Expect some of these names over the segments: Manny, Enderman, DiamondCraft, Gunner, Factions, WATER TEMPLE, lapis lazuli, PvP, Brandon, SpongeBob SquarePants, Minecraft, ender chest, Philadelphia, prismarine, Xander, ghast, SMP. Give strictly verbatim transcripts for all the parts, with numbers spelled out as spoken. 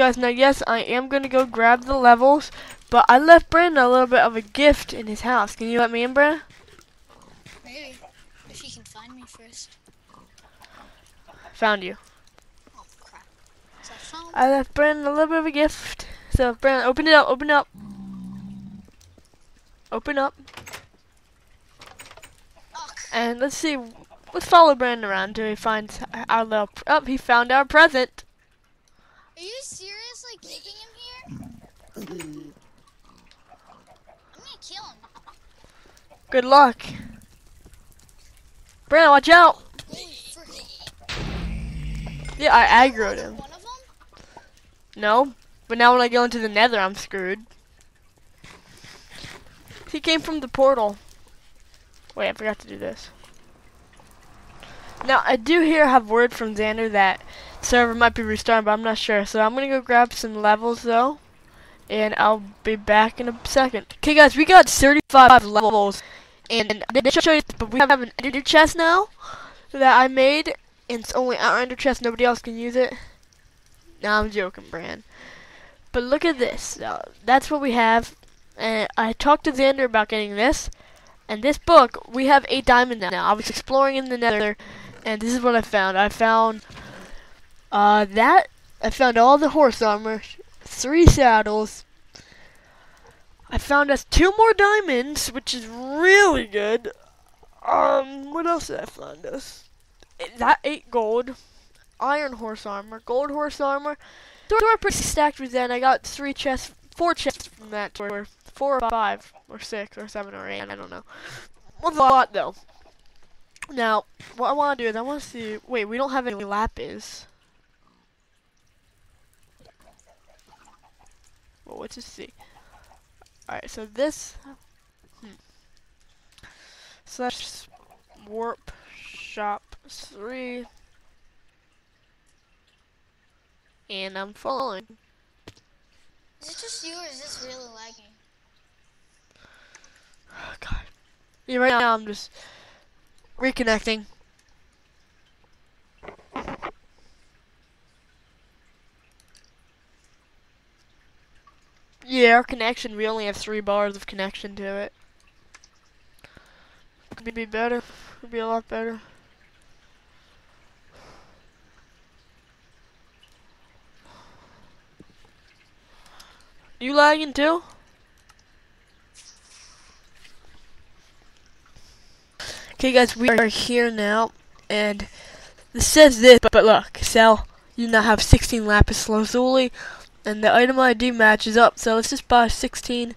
Guys, now yes, I am going to go grab the levels, but I left Brandon a little bit of a gift in his house. Can you let me in, Brandon? Maybe. If you can find me first. Found you. Oh, crap. So I, found I left Brandon a little bit of a gift. So, Brandon, open it up, open it up. Open up. Oh. And let's see. Let's follow Brandon around until he finds our little... Pr oh, he found our present. Are you seriously kicking him here? I'm gonna kill him. Good luck. Brandon, watch out! Yeah, I aggroed him. One of them? No, but now when I go into the nether, I'm screwed. He came from the portal. Wait, I forgot to do this. Now, I do here have word from Xander that server might be restarting, but I'm not sure. So I'm going to go grab some levels, though, and I'll be back in a second. Okay, guys, we got thirty-five levels, and I didn't show you, but we have an ender chest now that I made, and it's only our ender chest. Nobody else can use it. No, I'm joking, Brand. But look at this. So that's what we have, and I talked to Xander about getting this, and this book. We have eight diamonds now. I was exploring in the nether, and this is what I found. I found uh, that. I found all the horse armor, three saddles. I found us two more diamonds, which is really good. Um, what else did I find us? That eight gold, iron horse armor, gold horse armor. So we're pretty stacked with that. I got three chests, four chests from that, or four or five, or six, or seven, or eight. I don't know. What's a lot though. Now, what I want to do is I want to see... Wait, we don't have any lapis. Well, let's just see. Alright, so this... Hmm. Slash warp shop three. And I'm following. Is it just you or is this really lagging? Oh, God. Yeah, right now I'm just... reconnecting. Yeah, our connection, we only have three bars of connection to it. Could be better. Could be a lot better. You lagging too? Okay, guys, we are here now, and this says this, but, but look, Sal, you now have sixteen lapis lazuli, and the item I D matches up, so let's just buy sixteen.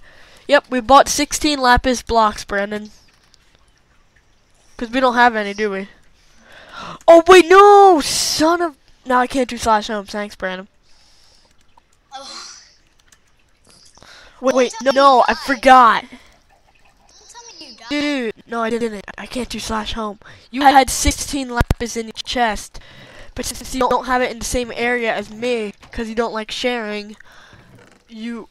Yep, we bought sixteen lapis blocks, Brandon. Because we don't have any, do we? Oh, wait, no! Son of... No, I can't do slash home. Thanks, Brandon. Oh. Wait, wait, no, no, I forgot. Dude, no, I didn't. I can't do slash home. You had sixteen lapis in your chest, but since you don't have it in the same area as me, because you don't like sharing, you,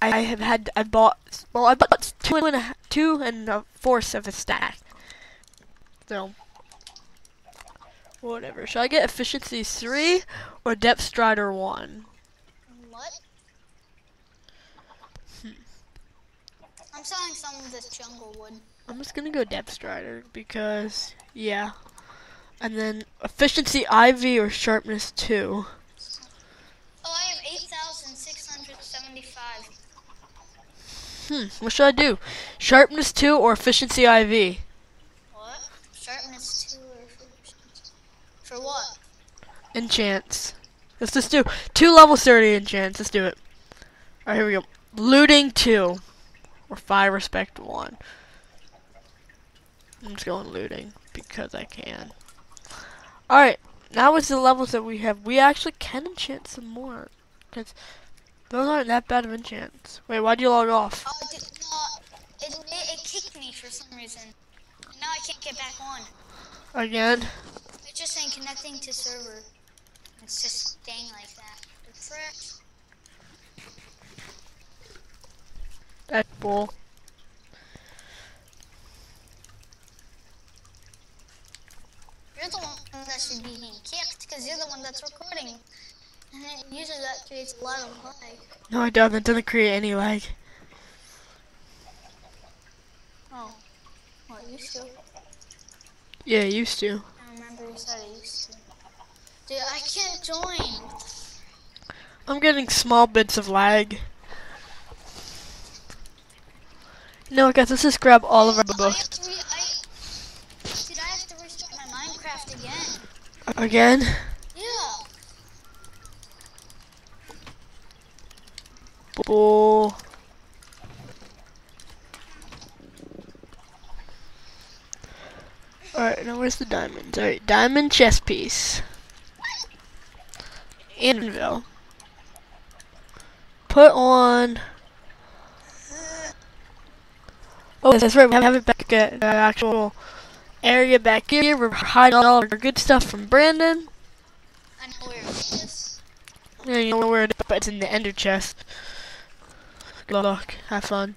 I, I have had, I bought, well, I bought two and a, two and a fourth of a stack. So, whatever. Should I get efficiency three or depth strider one? What? Hmm. I'm selling some of this jungle wood. I'm just gonna go Depth Strider because, yeah. And then Efficiency Ivy or Sharpness two. Oh, I have eight thousand six hundred seventy-five. Hmm, what should I do? Sharpness two or Efficiency Ivy? What? Sharpness two or Efficiency? For what? Enchants. Let's just do two level thirty enchants. Let's do it. Alright, here we go. Looting two. Or five respect one. I'm just going looting because I can. Alright, now it's the levels that we have. We actually can enchant some more. Because those aren't that bad of enchants. Wait, why'd you log off? Oh, it, did not. It, it, it kicked me for some reason. And now I can't get back on. Again? It's just saying connecting to server. It's just staying like that. Refresh. That's cool. You're the one that should be being kicked because you're the one that's recording. And it uses that creates a lot of lag. No, I don't. That doesn't create any lag. Oh. Well, it used to. Yeah, it used to. I remember you said it used to. Dude, I can't join. I'm getting small bits of lag. You know what, guys? Let's just grab all of our books. Dude, I have to restart my Minecraft again. Again? Oh. Alright, now where's the diamonds? Alright, diamond chest piece. Anvil. Put on. Oh, that's right, we have it back at the actual area back here. We're hiding all of our good stuff from Brandon. I know where it is. Yeah, you know where it is, but it's in the ender chest. Good luck. Have fun.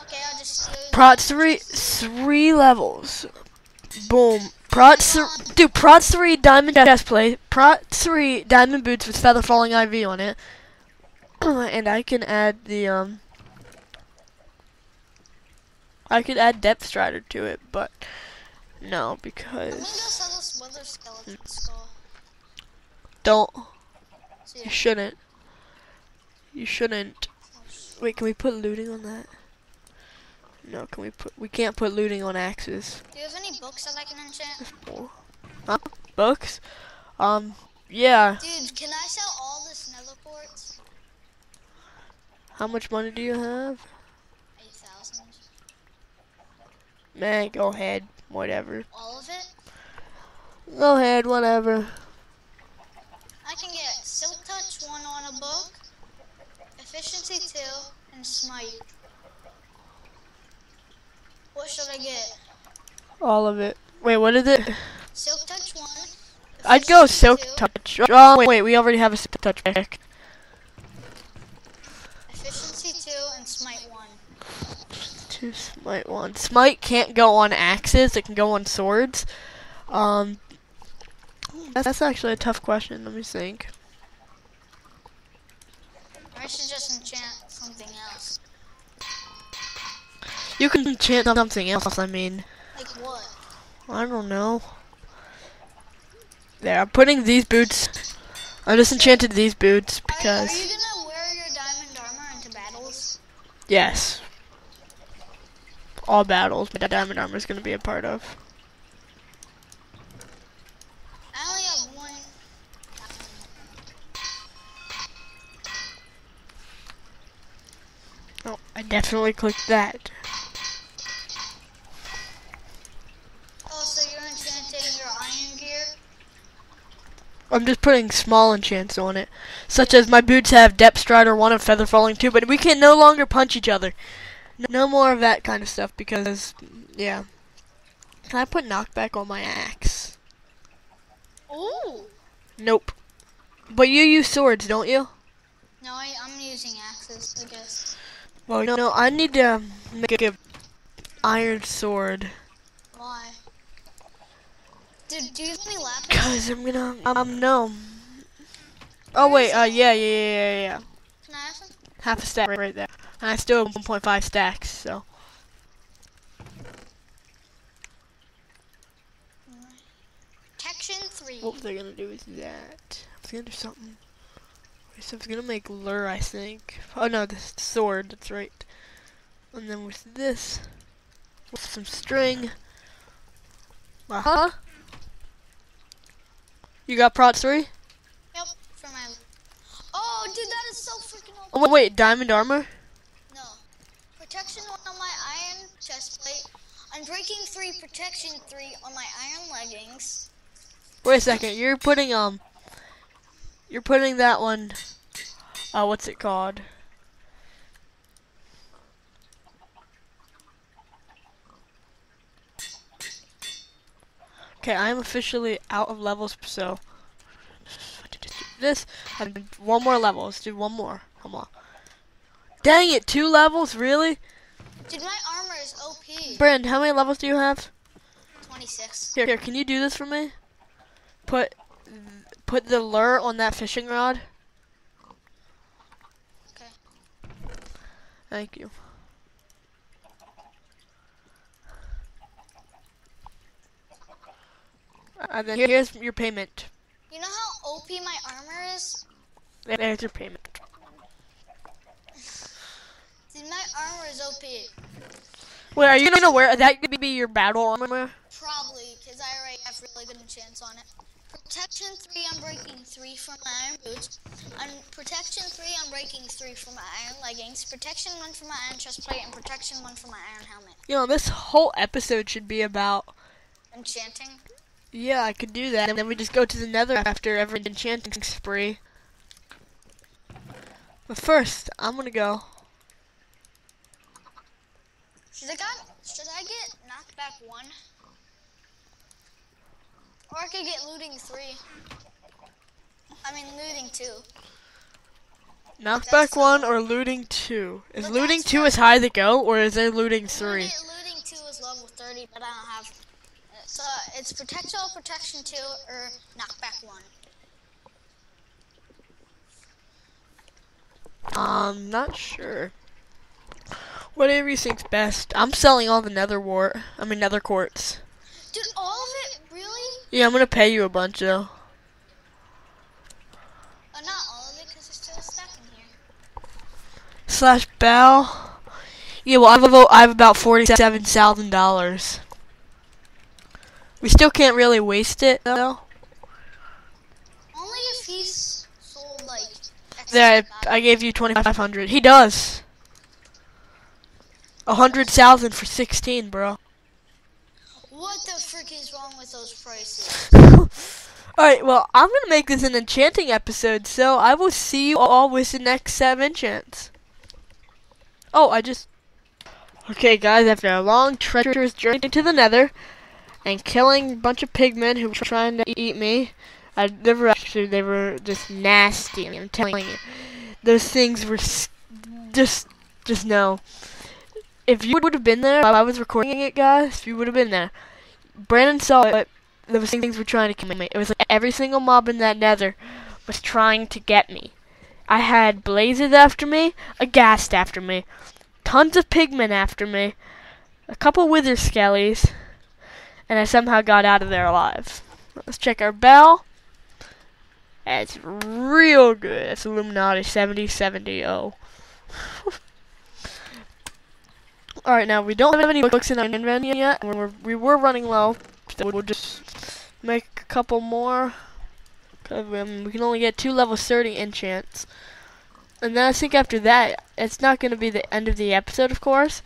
Okay, I'll just prot three, three levels. Boom. Prot three, dude. Prot three diamond chest plate. Prot three diamond boots with feather falling I V on it. And I can add the um. I could add Depth Strider to it, but no, because. I'm gonna sell this Wither Skeleton Skull. Don't. So, yeah. You shouldn't. You shouldn't. Wait, can we put looting on that? No, can we put? We can't put looting on axes. Do you have any books that I can enchant? Oh. Huh? Books? Um, yeah. Dude, can I sell all this nether quartz? How much money do you have? Eight thousand. Man, go ahead. Whatever. All of it? Go ahead. Whatever. I can get Silk Touch one on a book. Efficiency two and smite. What should I get? All of it. Wait, what is it? Silk touch one. I'd go silk two. touch. Oh wait, wait, we already have a silk touch pick. Efficiency two and smite one. Two smite one. Smite can't go on axes. It can go on swords. Um, that's, that's actually a tough question. Let me think. I should just enchant something else. You can enchant something else, I mean. Like what? I don't know. There, I'm putting these boots. I just enchanted these boots because... Are, are you gonna wear your diamond armor into battles? Yes. All battles, but that diamond armor is gonna be a part of. I only have one... Oh, I definitely clicked that. Oh, so you're enchanting your iron gear? I'm just putting small enchants on it. Such as my boots have Depth Strider one and Feather Falling two, but we can no longer punch each other. No more of that kind of stuff because, yeah. Can I put knockback on my axe? Ooh. Nope. But you use swords, don't you? No, I, I'm using axes, I guess. Well, no, no, I need to make a iron sword. Why? Dude, do you have any lapis? Cause I'm gonna, um, no. Oh wait, uh, yeah, yeah, yeah, yeah. Can I have some? Half a stack right there. And I still have one point five stacks, so. Protection three. What was I gonna do with that? I was gonna do something. So it's gonna make lure, I think. Oh no, this sword, that's right. And then with this, with some string. Uh huh. You got prot three? Yep, for my. Oh, dude, that is so freaking awesome. Oh, wait, diamond armor? No. Protection one on my iron chest plate. Unbreaking three, protection three on my iron leggings. Wait a second, you're putting, um. You're putting that one, uh, what's it called? Okay, I'm officially out of levels, so. This, and one more level, let's do one more, come on. Dang it, two levels, really? Dude, my armor is O P. Brandon, how many levels do you have? twenty-six. Here, here, can you do this for me? Put... Put the lure on that fishing rod. Thank you. And then Here, here's your payment. You know how O P my armor is? There's your payment. Dude, my armor is O P. Wait, are you gonna wear that? Could be your battle armor? Probably, because I already have really good chance on it. Protection three, I'm breaking three for my iron boots. On protection three, I'm breaking three for my iron leggings. Protection one for my iron chest plate, and protection one for my iron helmet. You know, this whole episode should be about enchanting. Yeah, I could do that, and then we just go to the nether after every enchanting spree. But first, I'm gonna go. Should I got, should I get knocked back one? Or I could get looting three. I mean, looting two. Knocked back one or looting two? Is looting two as high to go, or is it looting three? Looting two is level thirty, but I don't have. So it's protection, protection two, or knockback one. I'm not sure. Whatever you think's best. I'm selling all the nether wart. I mean nether quartz. Dude, all of it, really? Yeah, I'm gonna pay you a bunch though. Uh, not all of it, cause there's still a stack in here. Slash bow. Yeah, well, I have about I have about forty-seven thousand dollars. We still can't really waste it, though. Only if he's sold, like, there, I, I gave you twenty-five hundred. He does. one hundred thousand for sixteen, bro. What the frick is wrong with those prices? Alright, well, I'm gonna make this an enchanting episode, so I will see you all with the next seven enchants. Oh, I just... Okay, guys, after a long, treacherous journey to the nether... and killing a bunch of pigmen who were trying to eat me. I never actually, they were just nasty, I'm telling you. Those things were just, just no. If you would have been there while I was recording it, guys, you would have been there. Brandon saw it, but those things were trying to kill me. It was like every single mob in that nether was trying to get me. I had blazes after me, a ghast after me, tons of pigmen after me, a couple wither skellies. And I somehow got out of there alive. Let's check our bell. That's real good. That's Illuminati seventy seventy. Oh. Alright, now we don't have any books in our inventory yet. We were, we were running low. So we'll just make a couple more. Cause we, um, we can only get two level thirty enchants. And then I think after that, it's not going to be the end of the episode, of course.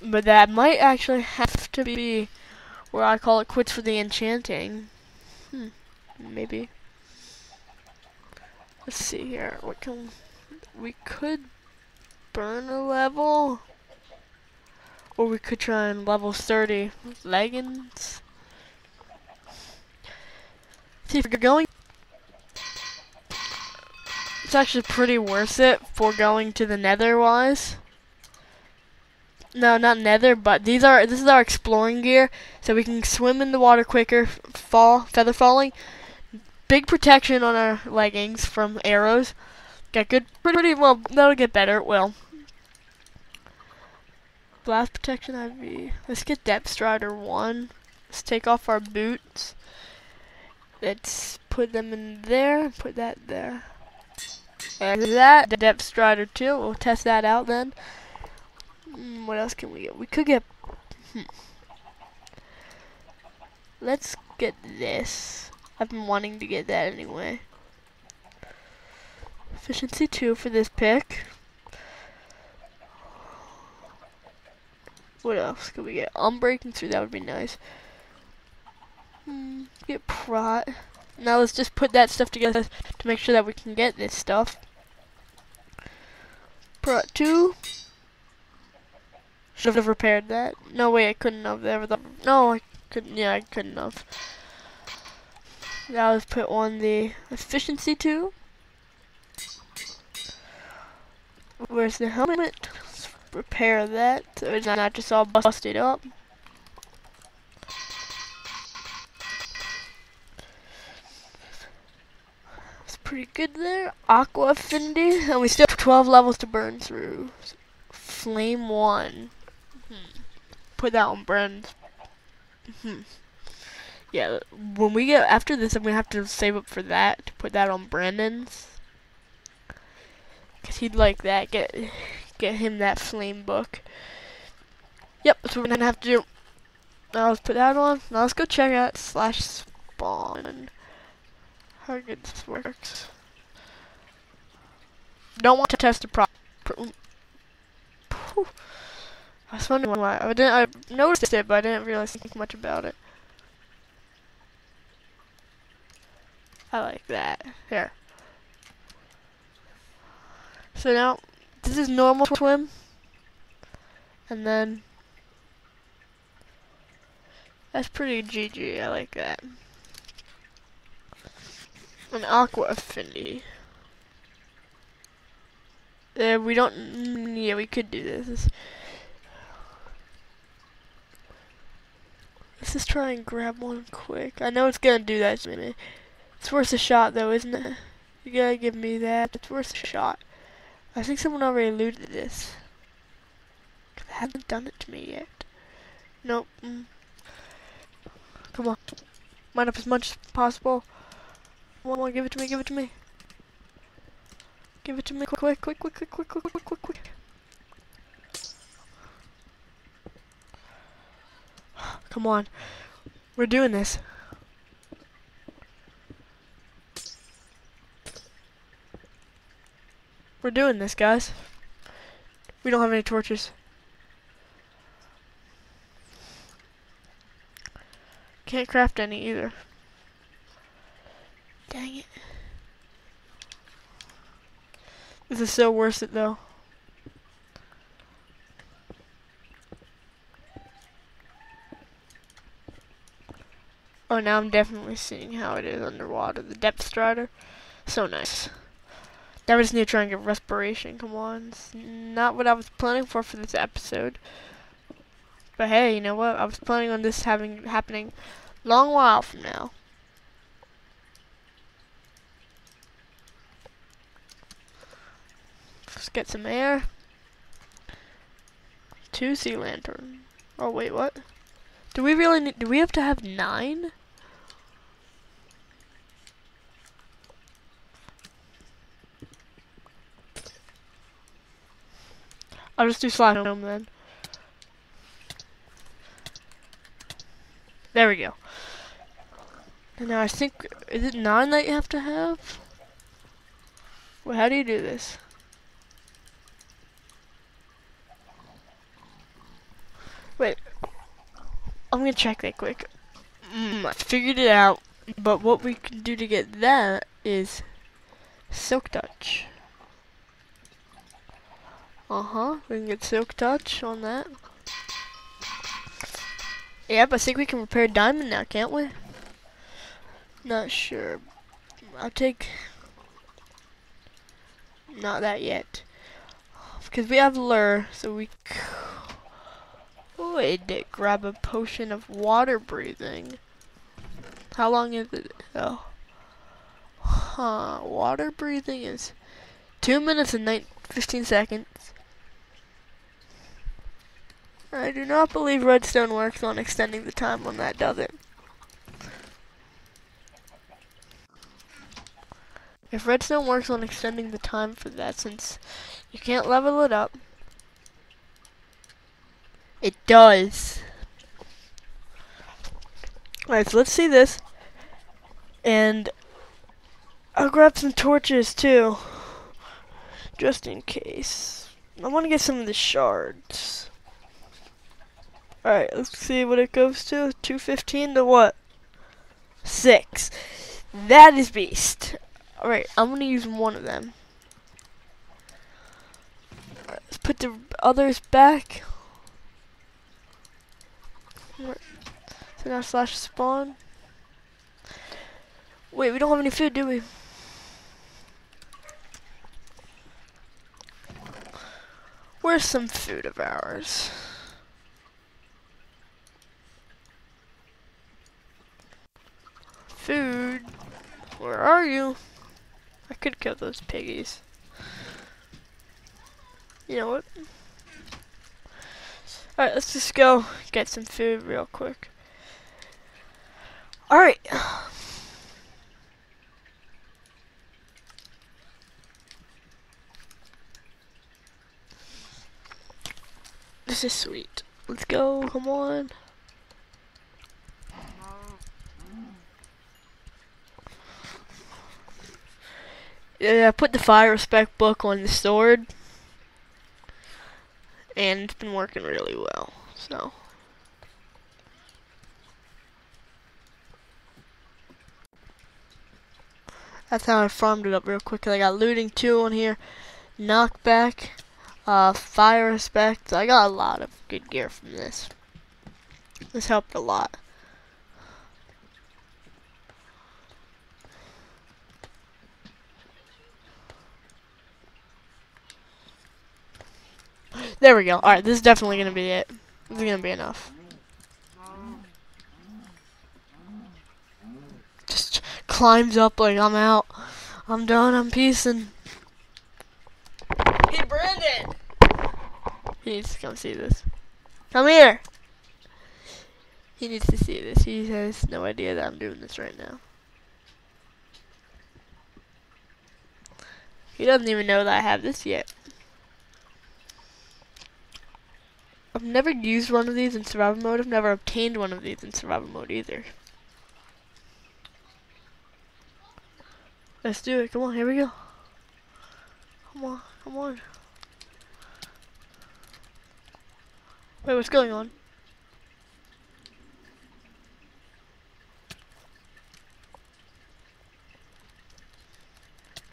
But that might actually have to be... where I call it quits for the enchanting. Hmm. Maybe. Let's see here. What can we could burn a level, or we could try and level thirty leggings. See if you're going. It's actually pretty worth it for going to the nether wise. No, not nether, but these are, this is our exploring gear, so we can swim in the water quicker, fall, feather falling. Big protection on our leggings from arrows. Got good, pretty, well, that'll get better, it will. Blast protection I V. Let's get depth strider one. Let's take off our boots. Let's put them in there, put that there. And that, depth strider two, we'll test that out then. What else can we get? We could get... Hmm. Let's get this. I've been wanting to get that anyway. Efficiency two for this pick. What else could we get? Unbreaking through, that would be nice. Hmm, get prot. Now let's just put that stuff together to make sure that we can get this stuff. Prot two. Should have repaired that. No way, I couldn't have ever. No, I couldn't. Yeah, I couldn't have. Now let's put on the efficiency two. Where's the helmet? Let's repair that so it's not just all busted up. It's pretty good there. Aqua affinity, and we still have twelve levels to burn through. Flame one. Hmm. Put that on Brand. Hmm. Yeah, when we get after this, I'm gonna have to save up for that to put that on Brandon's, cause he'd like that. Get get him that flame book. Yep, that's what we're gonna have to do. Now let's put that on. Now let's go check out slash spawn. How good this works. Don't want to test the prop. I was wondering why I didn't. I noticed it, but I didn't realize much about it. I like that. Here. So now this is normal swim, and then that's pretty G G. I like that. An aqua affinity. Uh, we don't. Mm, yeah, we could do this. This is, let's just try and grab one quick. I know it's gonna do that to me. It's worth a shot, though, isn't it? You gotta give me that. It's worth a shot. I think someone already looted this. They haven't done it to me yet. Nope. Mm. Come on. Mine up as much as possible. One more. Give it to me. Give it to me. Give it to me quick, quick, quick, quick, quick, quick, quick, quick, quick. Come on. We're doing this. We're doing this, guys. We don't have any torches. Can't craft any either. Dang it. This is so worth it, though. Oh, now I'm definitely seeing how it is underwater. The depth strider. So nice. Now we just need to try and get respiration. Come on. It's not what I was planning for for this episode. But hey, you know what? I was planning on this having happening a long while from now. Let's get some air. Two sea lantern. Oh wait, what? Do we really need? Do we have to have nine? I'll just do slide home then. There we go. And now I think is it nine that you have to have? Well, how do you do this? Wait, I'm gonna check that quick. Mm, I figured it out, but what we can do to get that is silk touch. Uh-huh, we can get silk touch on that. Yep, I think we can repair diamond now, can't we? Not sure. I'll take... Not that yet. Because we have lure, so we... Could grab a potion of water breathing. How long is it? Oh, huh. Water breathing is two minutes and nine, fifteen seconds. I do not believe redstone works on extending the time on that, does it? If redstone works on extending the time for that, since you can't level it up. It does. Alright, so let's see this. And I'll grab some torches too. Just in case. I want to get some of the shards. Alright, let's see what it goes to. two fifteen to what? six. That is beast. Alright, I'm going to use one of them. Alright, let's put the others back. So now slash spawn. Wait, we don't have any food, do we? Where's some food of ours? Food. Where are you? I could kill those piggies. You know what? Alright, let's just go get some food real quick. Alright. This is sweet. Let's go, come on. Yeah, I put the fire respect book on the sword. And it's been working really well, so. That's how I farmed it up real quick. I got looting two on here, knockback, uh, fire respect. I got a lot of good gear from this. This helped a lot. There we go. Alright, this is definitely going to be it. This is going to be enough. Just climbs up like, I'm out. I'm done. I'm peacing. Hey, Brandon! He needs to come see this. Come here! He needs to see this. He has no idea that I'm doing this right now. He doesn't even know that I have this yet. I've never used one of these in survival mode. I've never obtained one of these in survival mode either. Let's do it. Come on, here we go. Come on, come on. Wait, what's going on?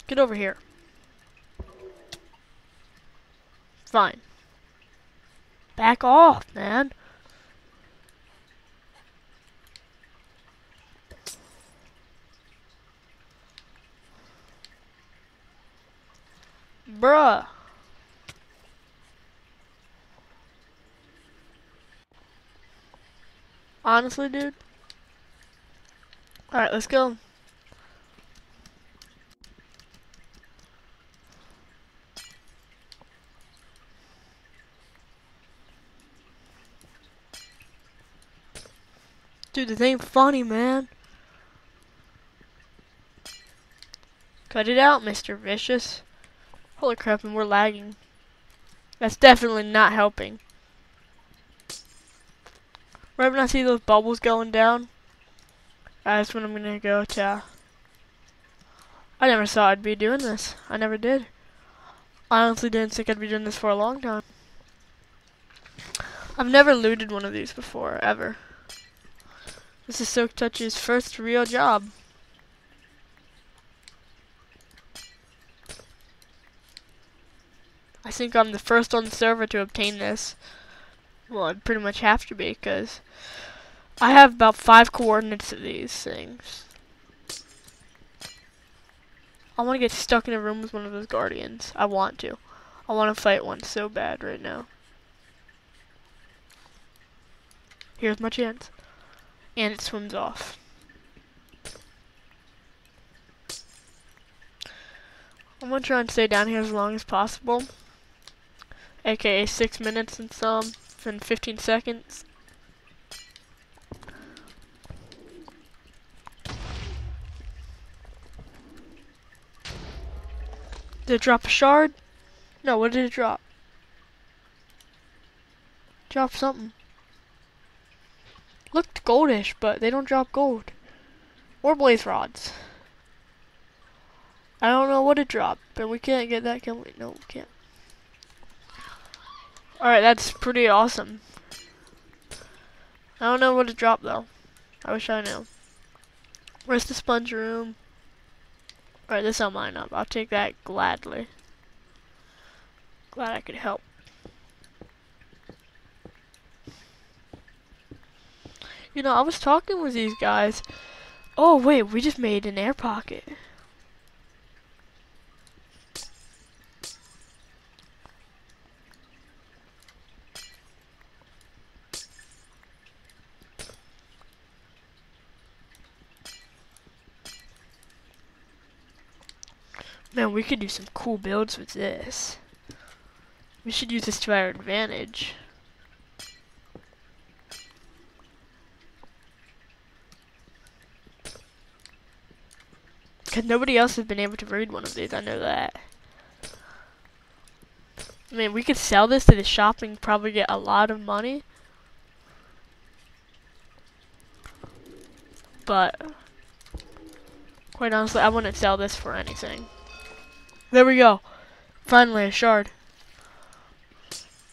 Get over here. Fine. Back off, man. Bruh. Honestly, dude. Alright, let's go. Dude, this ain't funny, man. Cut it out, Mister Vicious. Holy crap, and we're lagging. That's definitely not helping. Right when I see those bubbles going down, that's when I'm gonna go to. I never saw I'd be doing this. I never did. I honestly didn't think I'd be doing this for a long time. I've never looted one of these before, ever. This is Soak Touchy's first real job. I think I'm the first on the server to obtain this. Well, I'd pretty much have to be, because I have about five coordinates of these things. I want to get stuck in a room with one of those guardians. I want to. I want to fight one so bad right now. Here's my chance. And it swims off. I'm gonna try and stay down here as long as possible. A K A six minutes and some, and fifteen seconds. Did it drop a shard? No, what did it drop? Drop something. Looked goldish, but they don't drop gold. Or blaze rods. I don't know what it dropped, but we can't get that, can we? No, we can't. Alright, that's pretty awesome. I don't know what it dropped, though. I wish I knew. Where's the sponge room? Alright, this I'll mine up. I'll take that gladly. Glad I could help. You know, I was talking with these guys. Oh, wait, we just made an air pocket. Man, we could do some cool builds with this. We should use this to our advantage. Because nobody else has been able to raid one of these, I know that. I mean, we could sell this to the shop and probably get a lot of money. But, quite honestly, I wouldn't sell this for anything. There we go. Finally, a shard.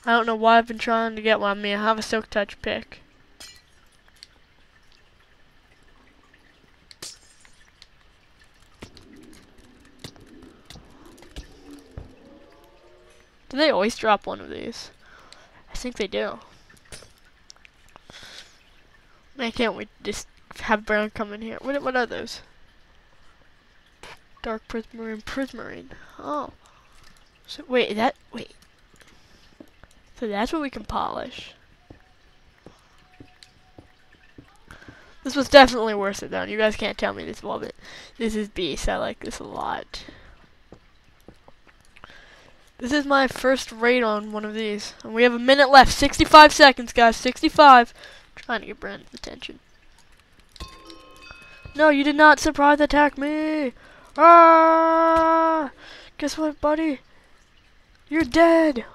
I don't know why I've been trying to get one. I mean, I have a silk touch pick. Do they always drop one of these? I think they do. Man, can't we just have Brown come in here? What, what are those? Dark prismarine, prismarine. Oh. So, wait, that, wait. So that's what we can polish. This was definitely worth it though. You guys can't tell me this wasn't. This is beast. I like this a lot. This is my first raid on one of these. And we have a minute left. sixty-five seconds, guys. sixty-five. I'm trying to get Brandon's attention. No, you did not surprise attack me. Ah! Guess what, buddy? You're dead.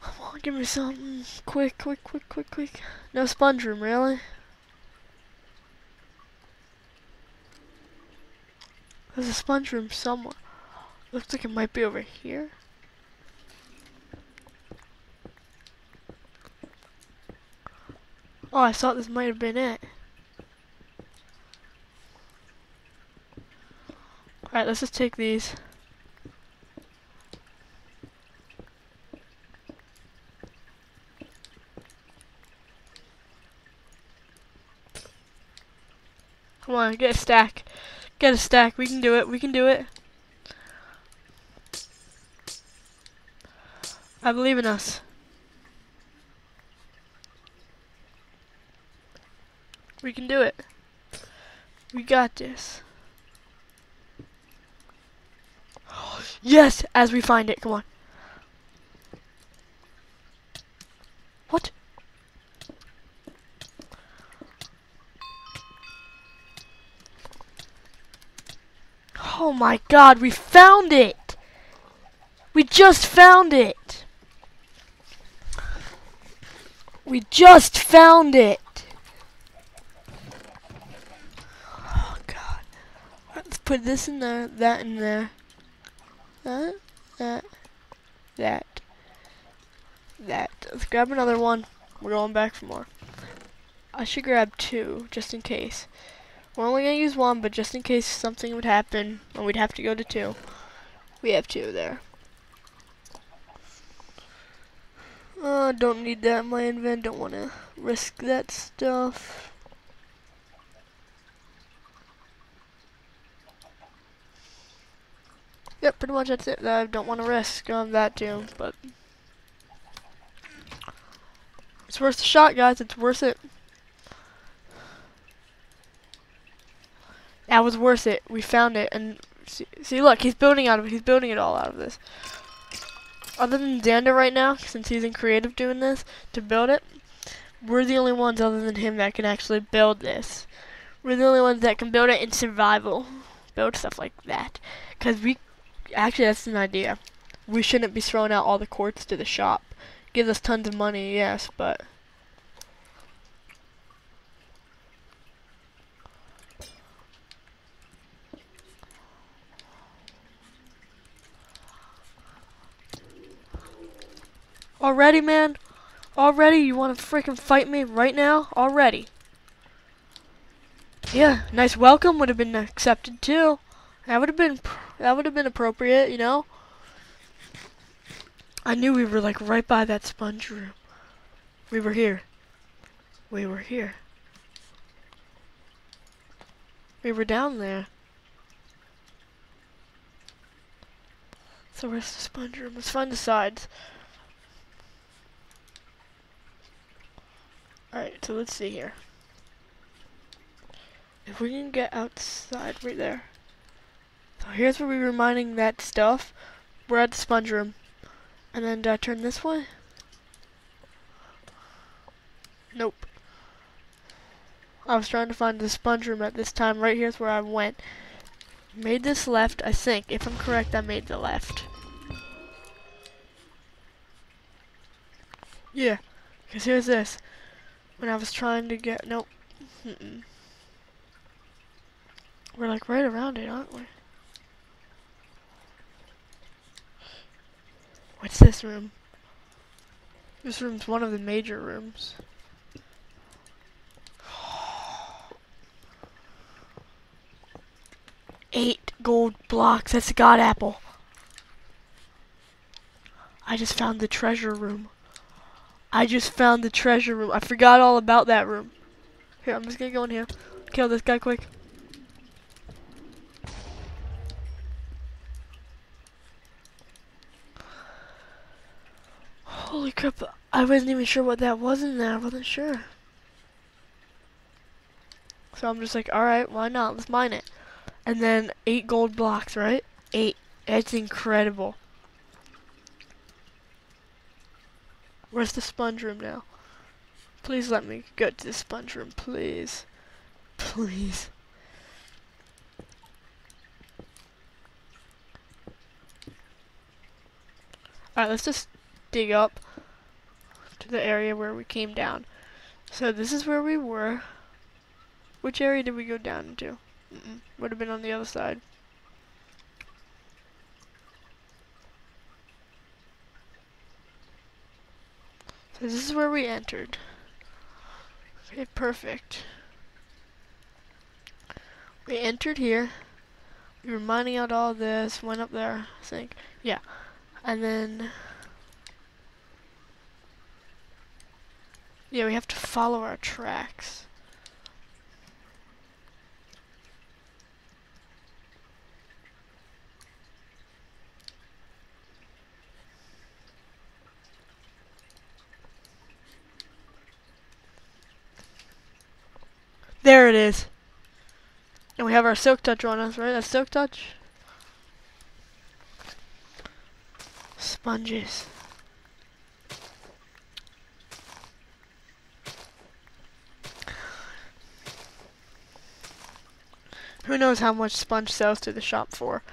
Come on, give me something. Quick, quick, quick, quick, quick. No sponge room, really? There's a sponge room somewhere. Looks like it might be over here. Oh, I thought this might have been it. Alright, let's just take these. Come on, get a stack. Get a stack. We can do it. We can do it. I believe in us. We can do it. We got this. Yes! As we find it. Come on. What? Oh my god, we found it! We just found it! We just found it! Oh god. Let's put this in there, that in there. That, that, that, that. Let's grab another one. We're going back for more. I should grab two, just in case. We're only going to use one, but just in case something would happen, and we'd have to go to two. We have two there. Uh, don't need that in my invent. Don't want to risk that stuff. Yep, pretty much that's it. I don't want to risk um, that too, but... it's worth the shot, guys. It's worth it. That was worth it. We found it, and see, see, look, he's building out of it. He's building it all out of this. Other than Xander right now, since he's in creative doing this to build it, we're the only ones other than him that can actually build this. We're the only ones that can build it in survival, build stuff like that. Because we, actually, that's an idea. We shouldn't be throwing out all the quartz to the shop. Gives us tons of money, yes, but. Already, man? Already? You want to freaking fight me right now? Already? Yeah, nice welcome would have been accepted too. That would have been that would have been appropriate, you know. I knew we were like right by that sponge room. We were here. We were here. We were down there. So where's the sponge room? Let's find the sides. Alright, so let's see here. If we can get outside right there. So here's where we were mining that stuff. We're at the sponge room. And then do I turn this way? Nope. I was trying to find the sponge room at this time. Right here's where I went. Made this left, I think. If I'm correct, I made the left. Yeah, because here's this. When I was trying to get... Nope. Mm-mm. We're like right around it, aren't we? What's this room? This room's one of the major rooms. Eight gold blocks. That's a god apple. I just found the treasure room. I just found the treasure room. I forgot all about that room. Here, I'm just gonna go in here. Kill this guy quick. Holy crap, I wasn't even sure what that was in there. I wasn't sure. So I'm just like, alright, why not? Let's mine it. And then eight gold blocks, right? Eight. It's incredible. Where's the sponge room now? Please let me go to the sponge room, please. Please. Alright, let's just dig up to the area where we came down. So this is where we were. Which area did we go down into? Mm-mm. Would have been on the other side. So this is where we entered. Okay, perfect. We entered here. We were mining out all this. Went up there, I think. Yeah. And then... Yeah, we have to follow our tracks. There it is. And we have our silk touch on us, right? That's silk touch. Sponges. Who knows how much sponge sells to the shop for?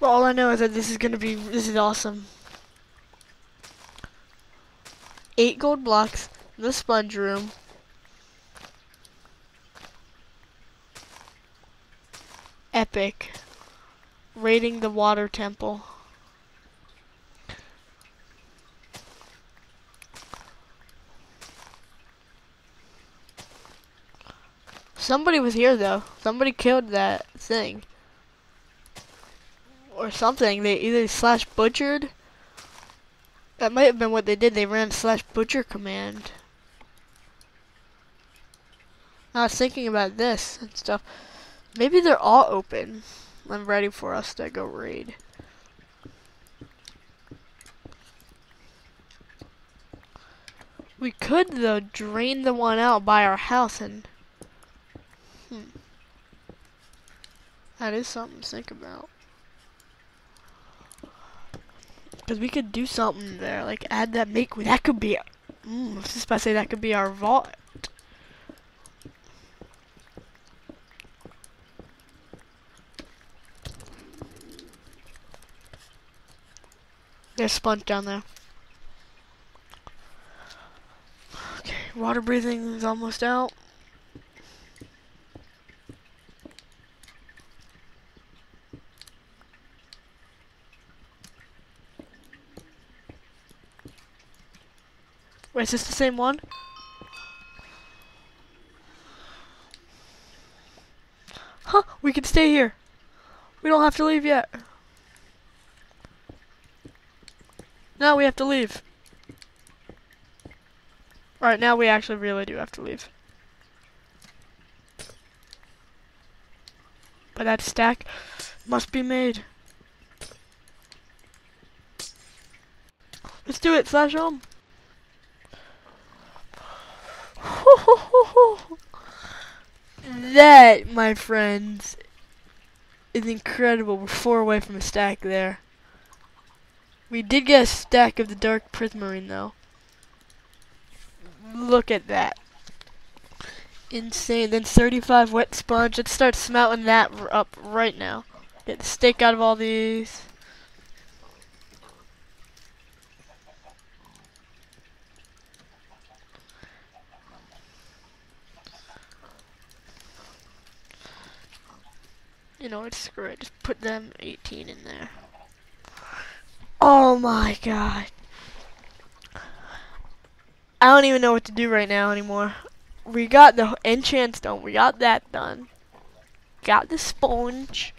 Well, all I know is that this is gonna be, this is awesome. Eight gold blocks in the sponge room. Epic. Raiding the water temple. Somebody was here though. Somebody killed that thing. Or something. They either slash butchered. That might have been what they did. They ran slash butcher command. I was thinking about this and stuff. Maybe they're all open. I'm ready for us to go raid. We could, though, drain the one out by our house and... Hmm. That is something to think about. Because we could do something there. Like, add that make... That could be... Mm, I was just about to say that could be our vault. There's sponge down there. Okay, water breathing is almost out. Wait, is this the same one? Huh, we can stay here. We don't have to leave yet. Now we have to leave. Alright, now we actually really do have to leave. But that stack must be made. Let's do it, slash home. That, my friends, is incredible. We're four away from a stack there. We did get a stack of the dark prismarine, though. Look at that. insane. Then thirty-five wet sponge. Let's start smelting that up right now. Get the steak out of all these. You know what, screw it. Just put them eighteen in there. Oh my god. I don't even know what to do right now anymore. We got the enchant stone. We got that done. Got the sponge.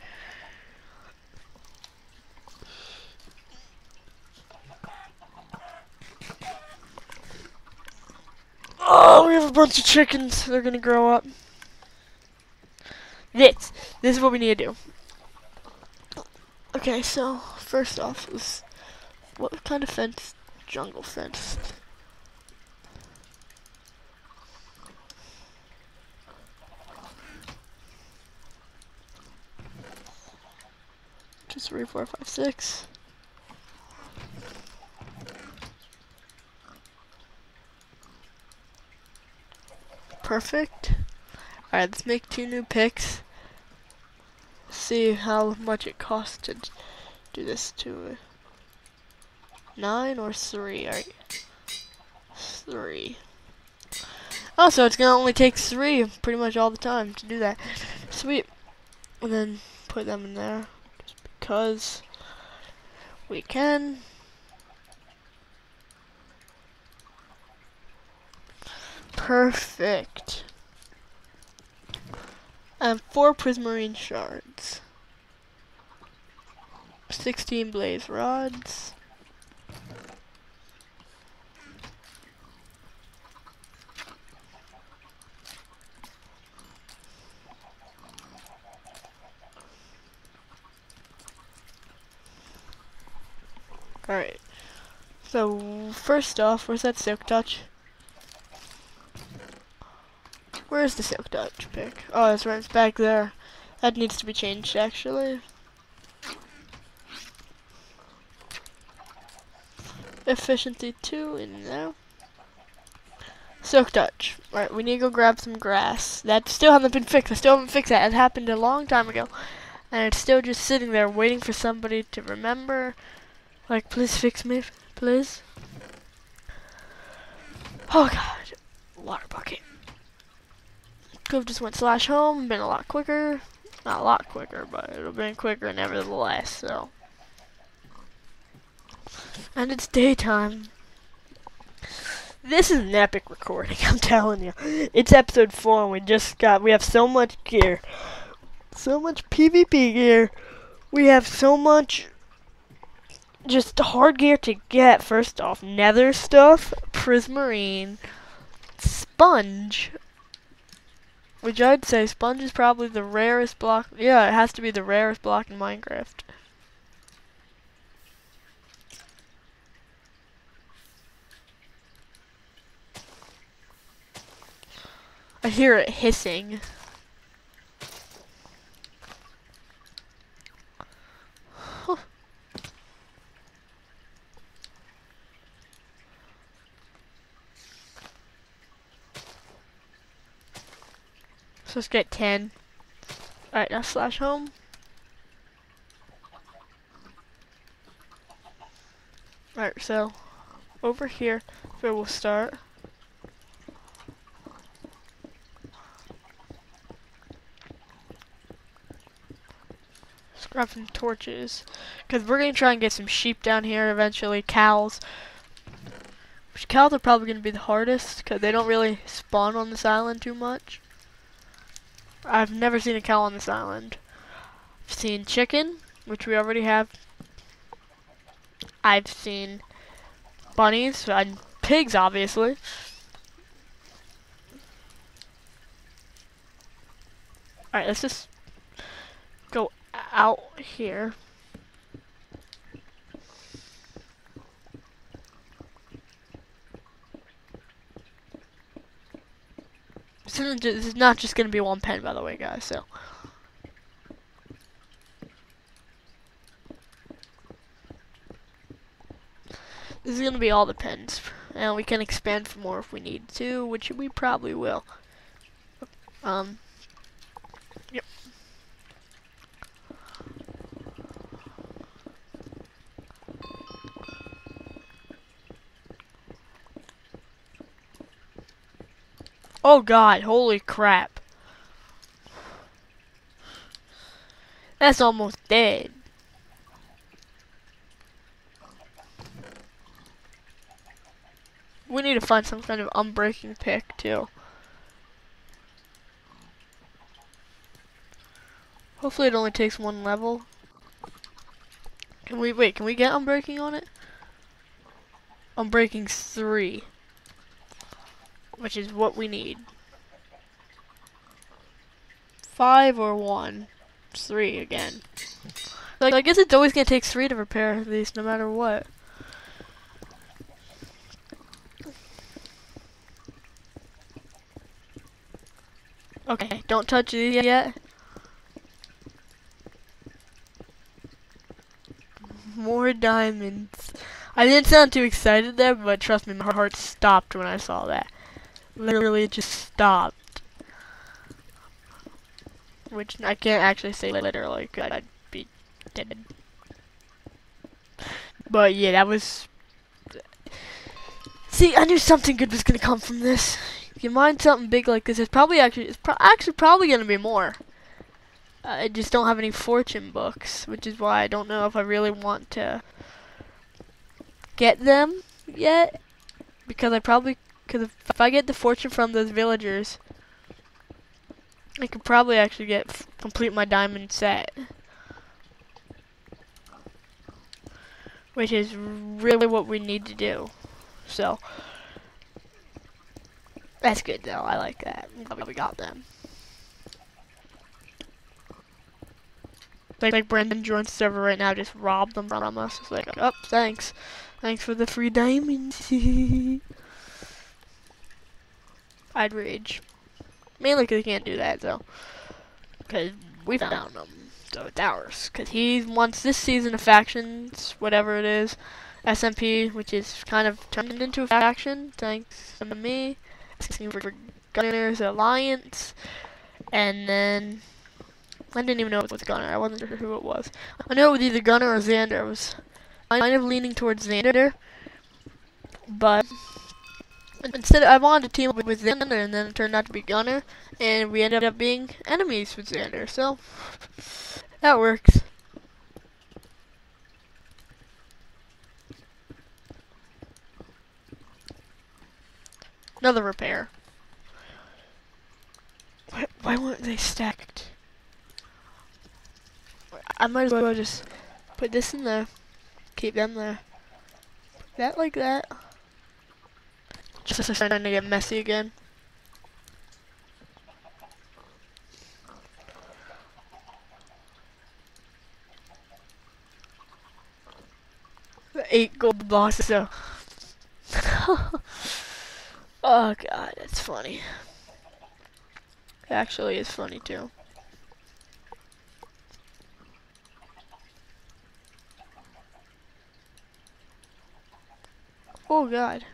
Oh, we have a bunch of chickens. They're gonna grow up. This. This is what we need to do. Okay, so first off is what kind of fence? Jungle fence. Just three, four, five, six. Perfect. Alright, let's make two new picks. See how much it costs to do this to nine or three. Alright, three. Oh, so it's gonna only take three pretty much all the time to do that. Sweet. And then put them in there just because we can. Perfect. And four prismarine shards, sixteen blaze rods, alright, so first off, where's that silk touch? Where's the silk touch pick? Oh, it's right back there. That needs to be changed, actually. Efficiency two in there. Silk touch. Alright, we need to go grab some grass. That still hasn't been fixed. I still haven't fixed that. It happened a long time ago. And it's still just sitting there waiting for somebody to remember. Like, please fix me, please. Oh god. Water bucket. Could've just went slash home, been a lot quicker. Not a lot quicker, but it'll been quicker nevertheless, so. And it's daytime. This is an epic recording, I'm telling you. It's episode four and we just got, we have so much gear. So much PvP gear. We have so much just hard gear to get. First off, nether stuff, prismarine, sponge. Which I'd say sponge is probably the rarest block. Yeah, it has to be the rarest block in Minecraft. I hear it hissing. Huh. So let's get ten. Alright, now slash home. Alright, so over here is where we'll start. Let's grab some torches. Because we're going to try and get some sheep down here eventually, cows. Which cows are probably going to be the hardest because they don't really spawn on this island too much. I've never seen a cow on this island. I've seen chicken, which we already have. I've seen bunnies and pigs, obviously. Alright, let's just go out here. This is not just gonna be one pen, by the way, guys. So, this is gonna be all the pens, and we can expand for more if we need to, which we probably will. Um, yep. Oh God, holy crap. That's almost dead. We need to find some kind of unbreaking pick too. Hopefully it only takes one level. Can we wait, can we get unbreaking on it? Unbreaking three. Which is what we need. Five or one. It's three again. Like, I guess it's always gonna take three to repair these no matter what. Okay, don't touch these yet. More diamonds. I didn't sound too excited there, but trust me, my heart stopped when I saw that. Literally just stopped. Which I can't actually say literally, because I'd be dead. But yeah, that was... See, I knew something good was gonna come from this. If you mine something big like this, it's probably actually, it's pro actually probably gonna be more. I just don't have any fortune books, which is why I don't know if I really want to get them yet, because I probably, because if, if I get the fortune from those villagers, I could probably actually get f complete my diamond set, which is really what we need to do. So that's good though. I like that. I'm glad we got them. Like, like Brandon joined the server right now, just robbed them from us. It's like, oh, thanks. Thanks for the free diamonds. I'd rage. Mainly because he can't do that, though. Because we found them. So it's ours. Because he wants this season of factions, whatever it is. S M P, which is kind of turned into a faction, thanks to me. Asking for Gunner's Alliance. And then... I didn't even know it was Gunner. I wasn't sure who it was. I know it was either Gunner or Xander. I was kind of leaning towards Xander, but instead I wanted to team up with Xander, and then it turned out to be Gunner, and we ended up being enemies with Xander. So that works. Another repair. Why, why weren't they stacked? I might as well just put this in there, keep them there, put that like that, just starting to get messy again. Eight gold bosses, so. Oh God, that's funny. It actually is funny too. Oh God.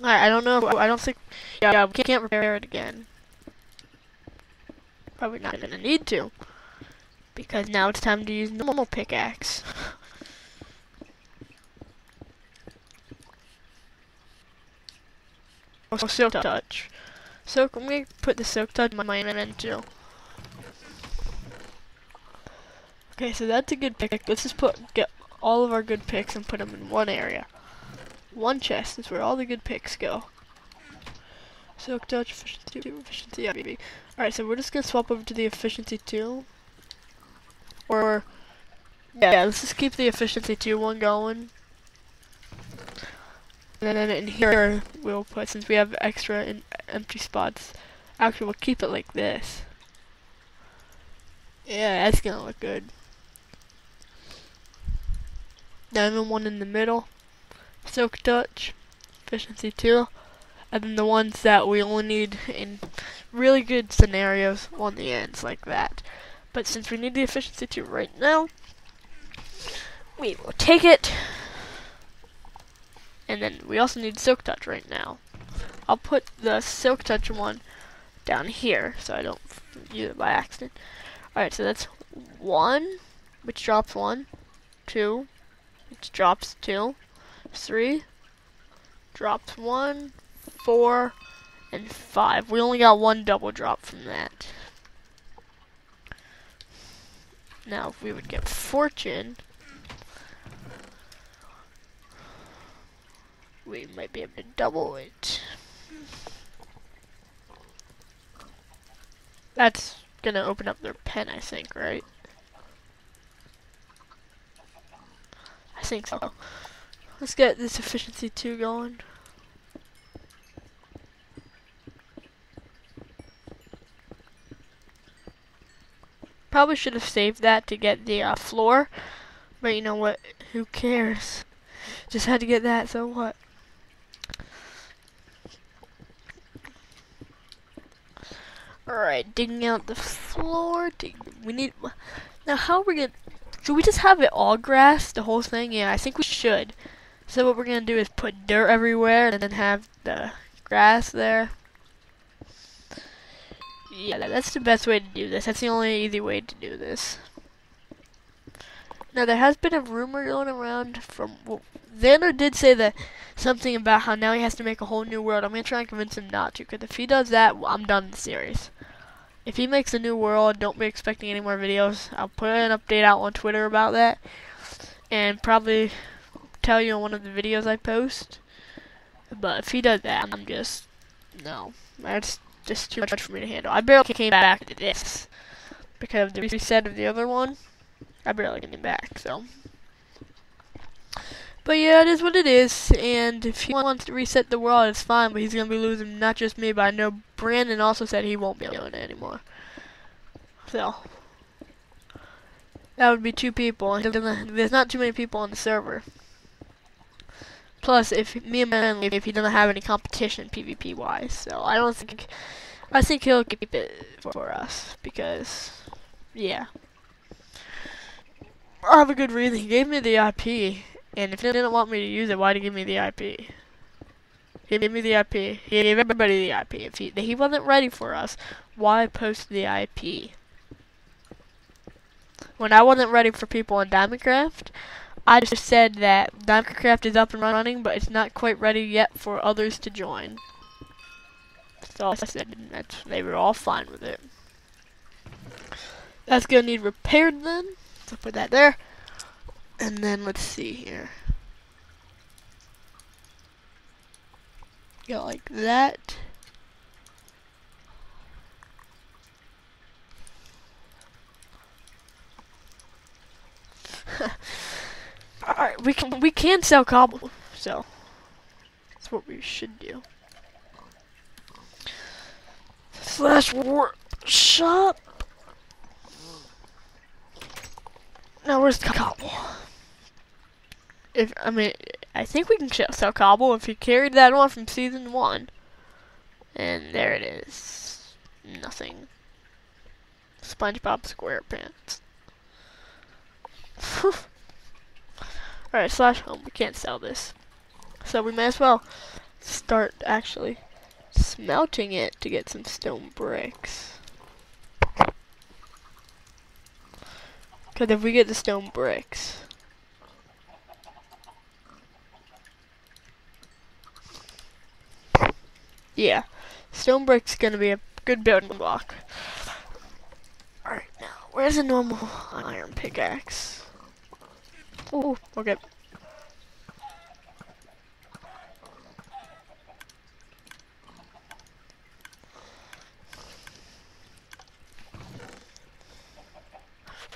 Alright, I don't know. I don't think. Yeah, we can't repair it again. Probably not gonna need to. Because now it's time to use normal pickaxe. Oh, silk touch. So, can we put the silk touch in my end too? Okay, so that's a good pick. Let's just put get all of our good picks and put them in one area. One chest is where all the good picks go. Silk touch, efficiency, efficiency, yeah, baby. Alright, so we're just gonna swap over to the efficiency two. Or, yeah, let's just keep the efficiency two one going. And then in here, we'll put, since we have extra in empty spots, actually we'll keep it like this. Yeah, that's gonna look good. Diamond one in the middle, silk touch, efficiency two, and then the ones that we only need in really good scenarios on the ends like that. But since we need the efficiency two right now, we will take it. And then we also need Silk Touch right now. I'll put the Silk Touch one down here so I don't use it by accident. Alright, so that's one, which drops one, two, which drops two, three, drops one, four, and five. We only got one double drop from that. Now, if we would get Fortune, we might be able to double it. That's gonna open up their pen, I think, right? I think so. Let's get this efficiency two going. Probably should have saved that to get the uh, floor, but you know what? Who cares? Just had to get that, so what? Alright, digging out the floor. Dig we need. Now, how are we gonna. Should we just have it all grass, the whole thing? Yeah, I think we should. So, what we're gonna do is put dirt everywhere and then have the grass there. Yeah, that's the best way to do this. That's the only easy way to do this. Now, there has been a rumor going around from. Well, Xander did say that something about how now he has to make a whole new world. I'm going to try and convince him not to, because if he does that, well, I'm done with the series. If he makes a new world, don't be expecting any more videos. I'll put an update out on Twitter about that, and probably tell you in one of the videos I post. But if he does that, I'm just. No. That's just too much for me to handle. I barely came back to this, because of the reset of the other one. I barely get him back, so. But yeah, it is what it is, and if he wants to reset the world, it's fine, but he's going to be losing not just me, but I know Brandon also said he won't be doing it anymore. So. That would be two people, and there's not too many people on the server. Plus, if me and Manny leave, if he doesn't have any competition PvP-wise, so I don't think, I think he'll keep it for us, because, yeah. I have a good reason. He gave me the I P, and if he didn't want me to use it, why'd he give me the I P? He gave me the I P. He gave everybody the I P. If he, he wasn't ready for us, why post the I P? When I wasn't ready for people on DiamondCraft, I just said that DiamondCraft is up and running, but it's not quite ready yet for others to join. So I said that they were all fine with it. That's gonna need repaired then. So put that there, and then let's see here. Go like that. All right, we can we can sell cobble, so that's what we should do. Slash workshop. Now where's the cobble? If I mean, I think we can sell cobble if you carried that on from season one. And there it is. Nothing. SpongeBob SquarePants. Alright, slash home. We can't sell this. So we may as well start actually smelting it to get some stone bricks. But if we get the stone bricks, yeah, stone bricks gonna be a good building block. All right, now where's a normal iron pickaxe? Oh, okay.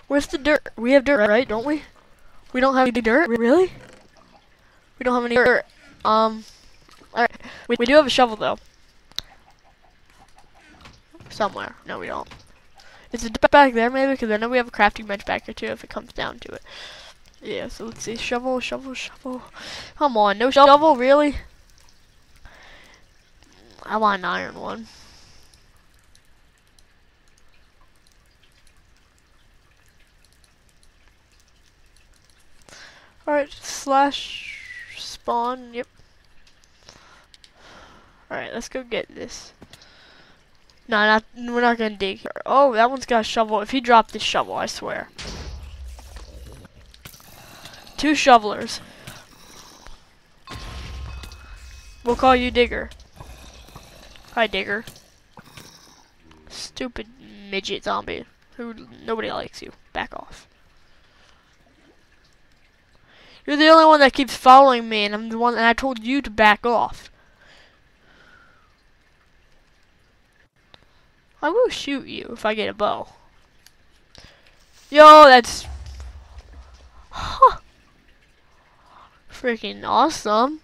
Where's the dirt? We have dirt, right? Don't we? We don't have any dirt? Really? We don't have any dirt. Um. Alright. We, we do have a shovel, though. Somewhere. No, we don't. Is it back there, maybe? Because I know we have a crafting bench back here, too, if it comes down to it. Yeah, so let's see. Shovel, shovel, shovel. Come on. No shovel? Really? I want an iron one. Alright, slash spawn, yep. Alright, let's go get this. No, not, we're not gonna dig here. Oh, that one's got a shovel. If he dropped this shovel, I swear. Two shovelers. We'll call you Digger. Hi, Digger. Stupid midget zombie. Who nobody likes you. Back off. You're the only one that keeps following me, and I'm the one that I told you to back off. I will shoot you if I get a bow. Yo, that's huh. Freaking awesome.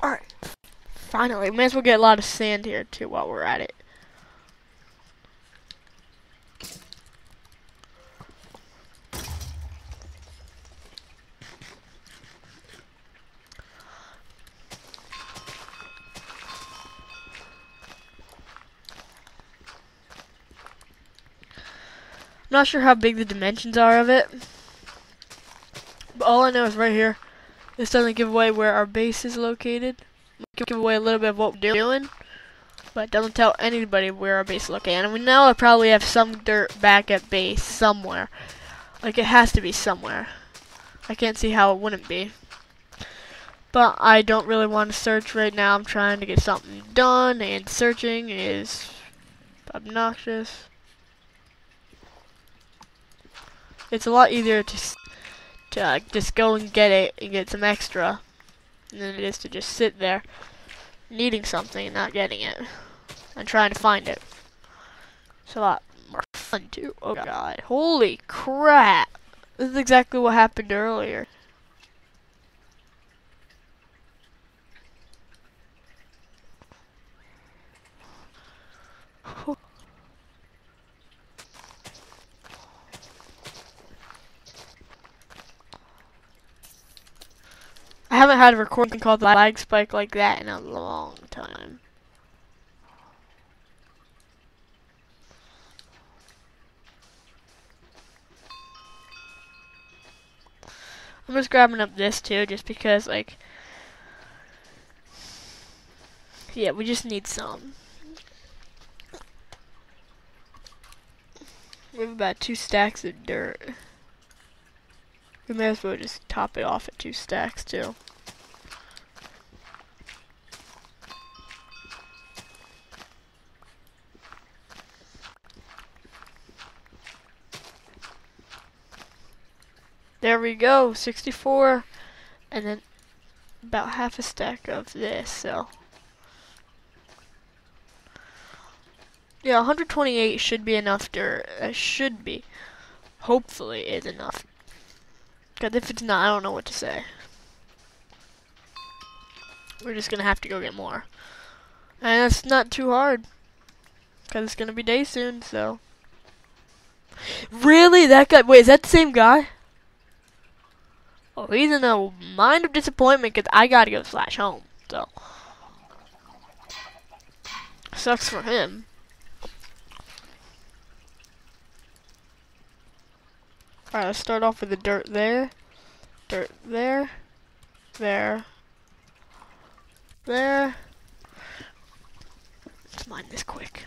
Alright. Finally, may as well get a lot of sand here too while we're at it. I'm not sure how big the dimensions are of it, but all I know is right here, this doesn't give away where our base is located. It give away a little bit of what we're doing, but it doesn't tell anybody where our base is located. And we know I probably have some dirt back at base somewhere. Like, it has to be somewhere. I can't see how it wouldn't be. But I don't really want to search right now. I'm trying to get something done, and searching is obnoxious. It's a lot easier to, to uh, just go and get it and get some extra than it is to just sit there needing something and not getting it and trying to find it. It's a lot more fun too. Oh god. Holy crap. This is exactly what happened earlier. I haven't had a recording called the lag spike like that in a long time. I'm just grabbing up this too, just because, like, yeah, we just need some. We have about two stacks of dirt. We may as well just top it off at two stacks too. There we go, sixty-four, and then about half a stack of this, so. Yeah, one hundred twenty-eight should be enough dirt. It should be. Hopefully it's enough. Because if it's not, I don't know what to say. We're just going to have to go get more. And that's not too hard. Because it's going to be day soon, so. Really? That guy? Wait, is that the same guy? Oh, he's in a mind of disappointment because I got to go slash home, so. Sucks for him. Alright, let's start off with the dirt there, dirt there, there, there. Let's mine this quick.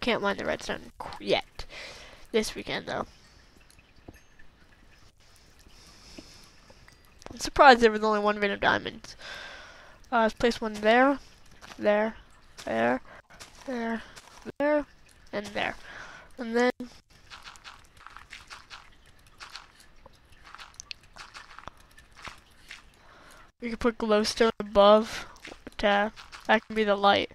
Can't mine the redstone yet. This weekend, though. I'm surprised there was only one vein of diamonds. Uh, let's place one there, there, there, there. There and there, and then we can put glowstone above to, that can be the light.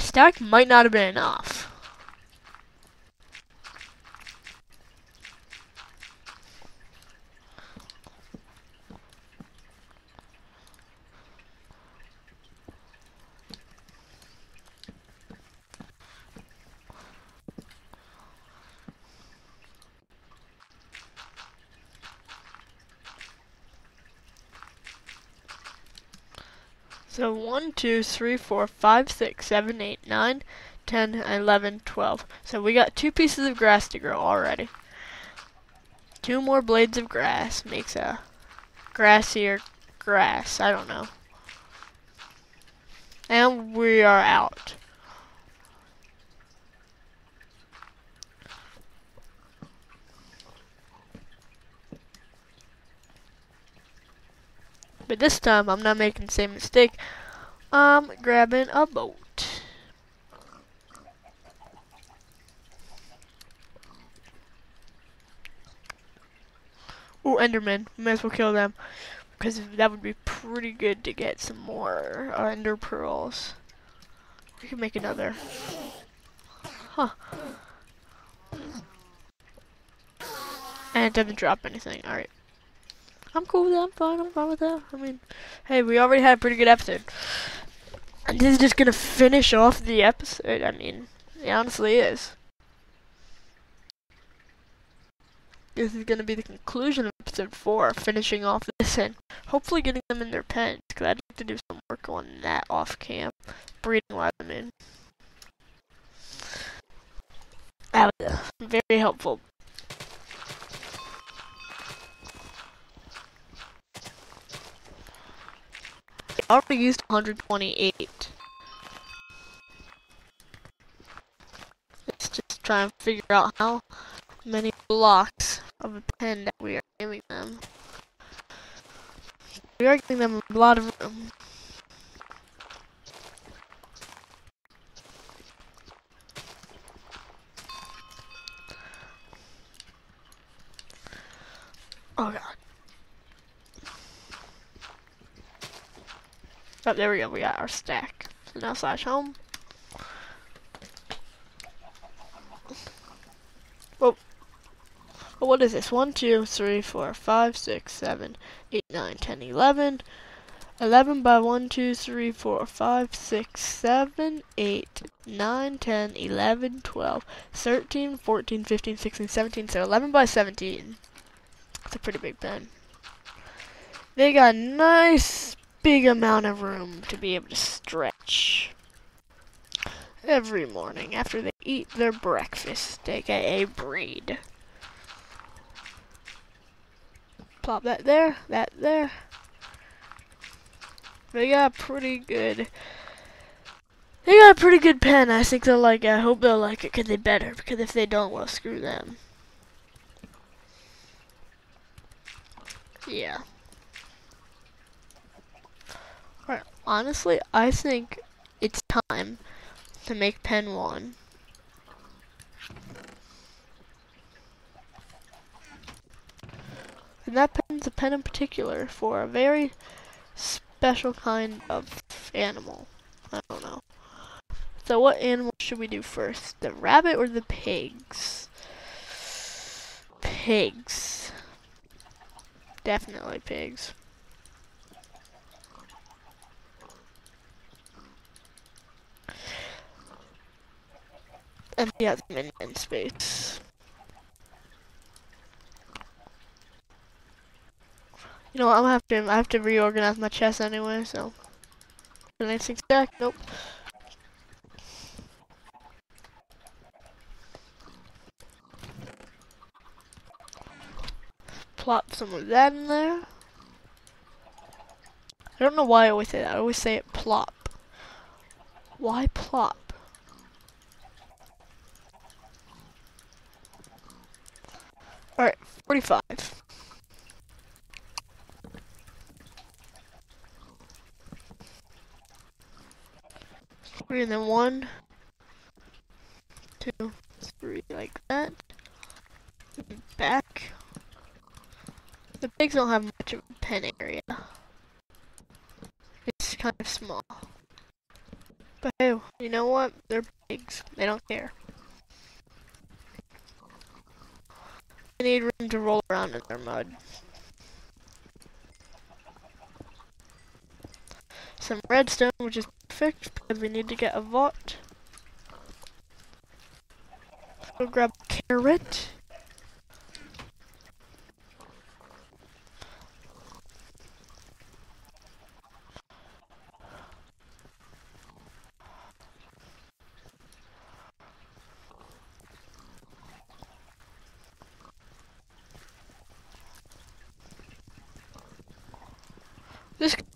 Stack might not have been enough. So one, two, three, four, five, six, seven, eight, nine, ten, eleven, twelve. So we got two pieces of grass to grow already. Two more blades of grass makes a grassier grass. I don't know. And we are out. But this time, I'm not making the same mistake. I'm grabbing a boat. Ooh, Enderman. We may as well kill them. Because that would be pretty good to get some more uh, Ender Pearls. We can make another. Huh. And it doesn't drop anything. Alright. I'm cool with that, I'm fine, I'm fine with that. I mean, hey, we already had a pretty good episode. And this is just gonna finish off the episode, I mean, it honestly is. This is gonna be the conclusion of episode four, finishing off this and hopefully getting them in their pens, because I'd like to do some work on that off camp. Breeding wise, I mean. That was very helpful. I already used one hundred twenty-eight. Let's just try and figure out how many blocks of a pen that we are giving them. We are giving them a lot of room. Oh god. Oh, there we go, we got our stack. So now slash home. Oh. Oh, what is this? one, two, three, four, five, six, seven, eight, nine, ten, eleven. eleven by one, two, three, four, five, six, seven, eight, nine, ten, eleven, twelve, thirteen, fourteen, fifteen, sixteen, seventeen. So eleven by seventeen. That's a pretty big pen. They got nice big amount of room to be able to stretch every morning after they eat their breakfast, aka breed. Plop that there, that there. They got pretty good. They got a pretty good pen. I think they'll like it. I hope they'll like it because they better. Because if they don't, well, screw them. Yeah. Honestly, I think it's time to make pen one. And that pen's a pen in particular for a very special kind of animal. I don't know. So what animal should we do first? The rabbit or the pigs? Pigs. Definitely pigs. And he has them in space. You know what, I'm gonna have to I have to reorganize my chest anyway, so anything stack? Nope. Plop some of that in there. I don't know why I always say that, I always say it plop. Why plop? Alright, forty-five. Three and then one, two, three, like that. Back. The pigs don't have much of a pen area. It's kind of small. But hey, you know what? They're pigs. They don't care. They need room to roll around in their mud. Some redstone, which is perfect because we need to get a vault. We'll grab a carrot.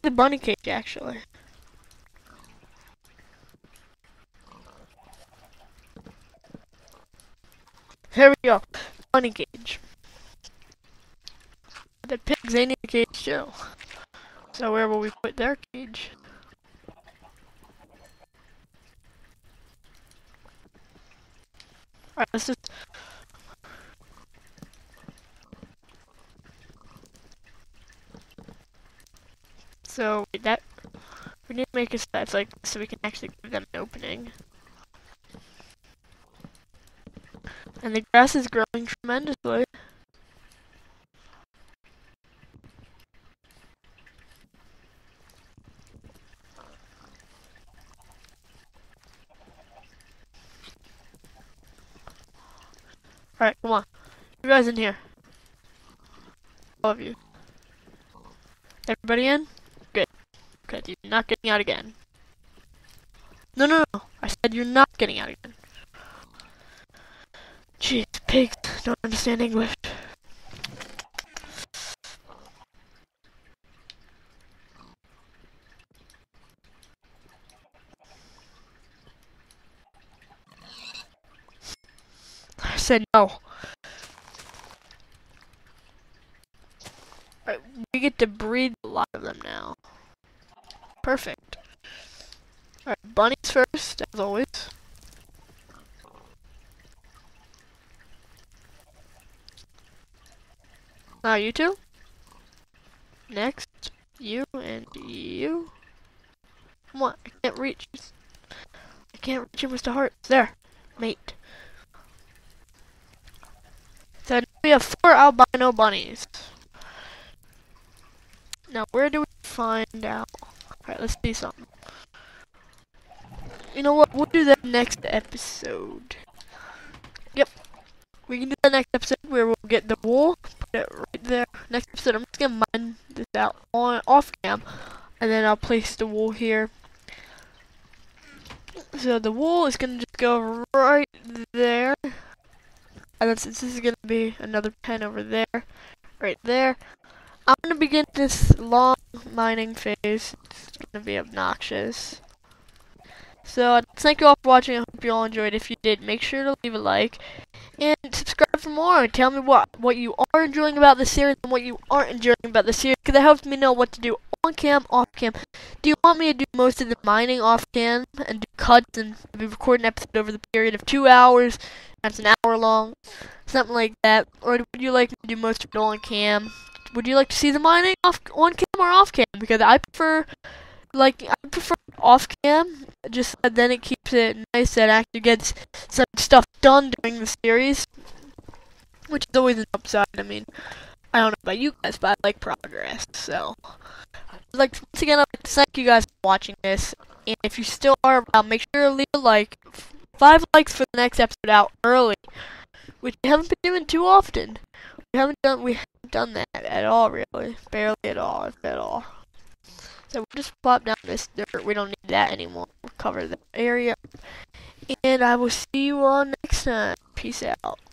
the bunny cage, actually. Here we go. Bunny cage. The pigs, they need a cage too. So where will we put their cage? Alright, let's just... So, wait, that... We need to make it so that's like, so we can actually give them an opening. And the grass is growing tremendously. Alright, come on. You guys in here. All of you. Everybody in? Good. Good, you're not getting out again. No, no, no. I said you're not getting out again. Jeez, pigs don't understand English. I said no. Right, we get to breed a lot of them now. Perfect. Alright, bunnies first, as always. Now, you two? Next, you and you. Come on, I can't reach. I can't reach you, Mister Hart. There, mate. So now we have four albino bunnies. Now, where do we find out? Alright, let's do something. You know what? We'll do that next episode. Yep. We can do the next episode where we'll get the wool, put it right there. Next episode, I'm just gonna mine this out on off cam, and then I'll place the wool here. So the wool is gonna just go right there, and then since this is gonna be another pen over there, right there, I'm gonna begin this long mining phase. It's gonna be obnoxious. So thank you all for watching. I hope you all enjoyed. If you did, make sure to leave a like. And subscribe for more and tell me what, what you are enjoying about the series and what you aren't enjoying about the series, because that helps me know what to do on cam, off cam. Do you want me to do most of the mining off cam and do cuts and record an episode over the period of two hours? That's an hour long, something like that. Or would you like me to do most of it on cam? Would you like to see the mining off on cam or off cam? Because I prefer... Like, I prefer off cam, just uh, then it keeps it nice and actually gets some stuff done during the series, which is always an upside. I mean, I don't know about you guys, but I like progress, so. Like, once again, I'd like to thank you guys for watching this, and if you still are around, make sure to leave a like. Five likes for the next episode out early, which we haven't been doing too often. We haven't done, we haven't done that at all, really. Barely at all, if at all. So we'll just plop down this dirt. We don't need that anymore. We'll cover the area. And I will see you all next time. Peace out.